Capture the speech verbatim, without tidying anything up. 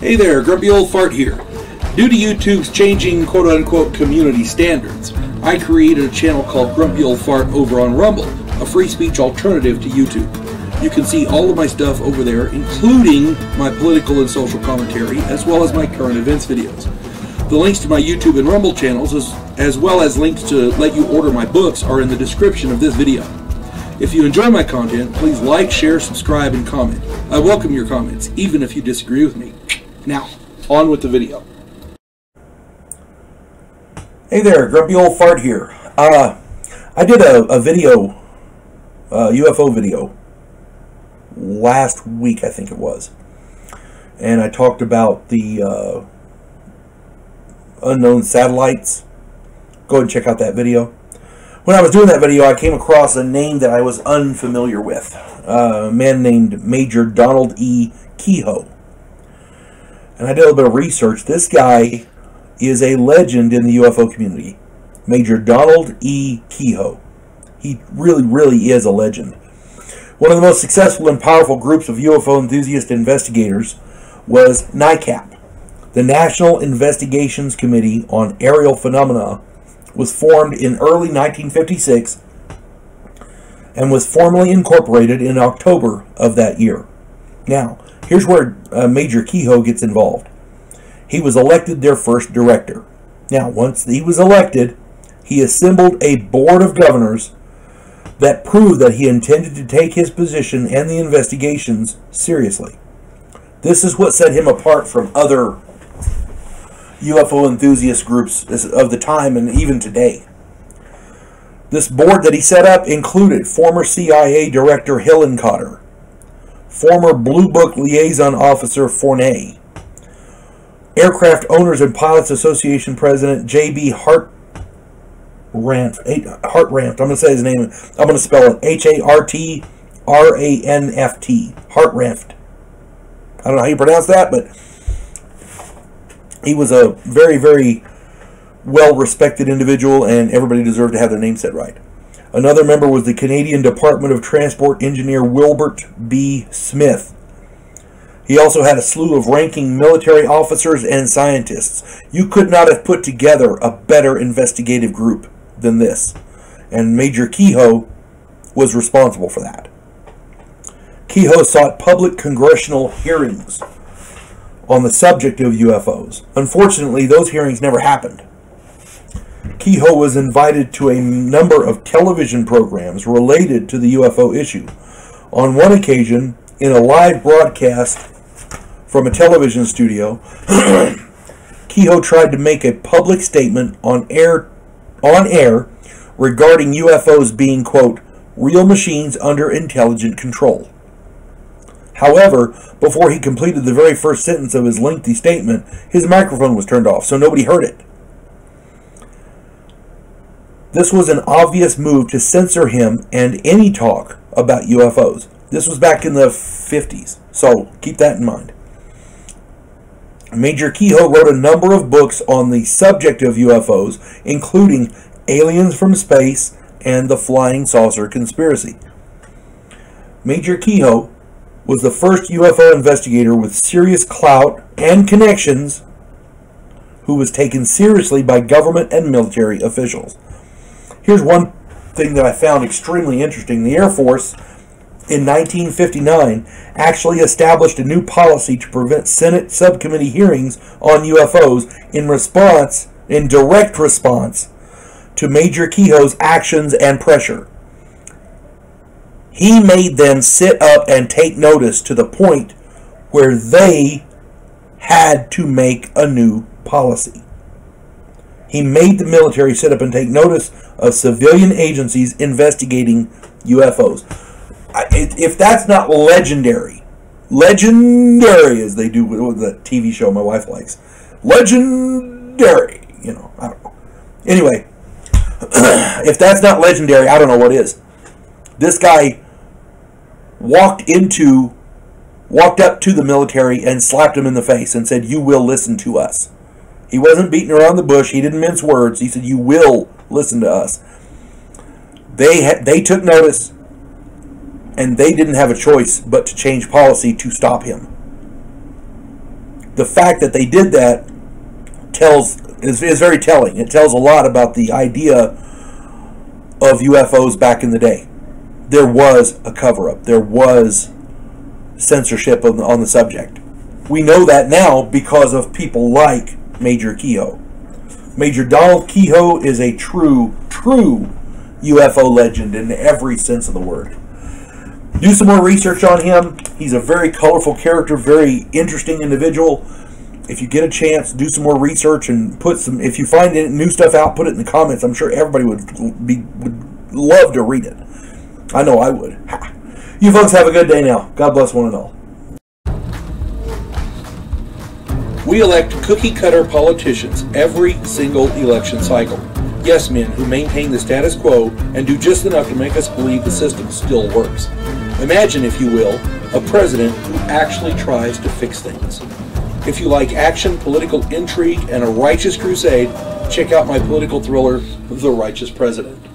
Hey there, Grumpy Old Fart here. Due to YouTube's changing quote-unquote community standards, I created a channel called Grumpy Old Fart over on Rumble, a free speech alternative to YouTube. You can see all of my stuff over there, including my political and social commentary, as well as my current events videos. The links to my YouTube and Rumble channels, as, as well as links to let you order my books, are in the description of this video. If you enjoy my content, please like, share, subscribe, and comment. I welcome your comments, even if you disagree with me. Now, on with the video. Hey there, Grumpy Old Fart here. Uh, I did a, a video, uh, U F O video, last week, I think it was. And I talked about the uh, unknown satellites. Go ahead and check out that video. When I was doing that video, I came across a name that I was unfamiliar with. Uh, a man named Major Donald E. Keyhoe. And I did a little bit of research. This guy is a legend in the U F O community. Major Donald E. Keyhoe. He really, really is a legend. One of the most successful and powerful groups of U F O enthusiast investigators was NICAP. The National Investigations Committee on Aerial Phenomena was formed in early nineteen fifty-six and was formally incorporated in October of that year. Now, here's where uh, Major Keyhoe gets involved. He was elected their first director. Now, once he was elected, he assembled a board of governors that proved that he intended to take his position and the investigations seriously. This is what set him apart from other U F O enthusiast groups of the time and even today. This board that he set up included former C I A Director Hillenkoetter, former Blue Book Liaison Officer Fournet, Aircraft Owners and Pilots Association President J B Hartranft. Hartranft. I'm going to say his name. I'm going to spell it H A R T R A N F T. Hartranft. I don't know how you pronounce that, but he was a very, very well-respected individual, and everybody deserved to have their name said right. Another member was the Canadian Department of Transport engineer Wilbert B. Smith. He also had a slew of ranking military officers and scientists. You could not have put together a better investigative group than this, and Major Keyhoe was responsible for that. Keyhoe sought public congressional hearings on the subject of U F Os. Unfortunately, those hearings never happened. Keyhoe was invited to a number of television programs related to the U F O issue. On one occasion, in a live broadcast from a television studio, Keyhoe tried to make a public statement on air, on air regarding U F Os being, quote, real machines under intelligent control. However, before he completed the very first sentence of his lengthy statement, his microphone was turned off, so nobody heard it. This was an obvious move to censor him and any talk about U F Os. This was back in the fifties, so keep that in mind. Major Keyhoe wrote a number of books on the subject of U F Os, including Aliens from Space and The Flying Saucer Conspiracy. Major Keyhoe was the first U F O investigator with serious clout and connections who was taken seriously by government and military officials. Here's one thing that I found extremely interesting. The Air Force, in nineteen fifty-nine, actually established a new policy to prevent Senate subcommittee hearings on U F Os in response, in direct response to Major Keyhoe's actions and pressure. He made them sit up and take notice to the point where they had to make a new policy. He made the military sit up and take notice of civilian agencies investigating U F Os. If that's not legendary, legendary as they do with the T V show my wife likes, legendary, you know, I don't know. Anyway, if that's not legendary, I don't know what is. This guy walked into, walked up to the military and slapped him in the face and said, "You will listen to us." He wasn't beating around the bush. He didn't mince words. He said, "You will listen to us." They had, they took notice, and they didn't have a choice but to change policy to stop him. the fact that they did that tells is, is very telling. It tells a lot about the idea of U F Os back in the day. There was a cover-up. There was censorship on the, on the subject. We know that now because of people like Major Keyhoe. Major Donald Keyhoe is a true, true U F O legend in every sense of the word. Do some more research on him. He's a very colorful character, very interesting individual. If you get a chance, do some more research and put some, if you find new stuff out, put it in the comments. I'm sure everybody would be would love to read it. I know I would. You folks have a good day now. God bless one and all. We elect cookie-cutter politicians every single election cycle. Yes men who maintain the status quo and do just enough to make us believe the system still works. Imagine, if you will, a president who actually tries to fix things. If you like action, political intrigue, and a righteous crusade, check out my political thriller, The Righteous President.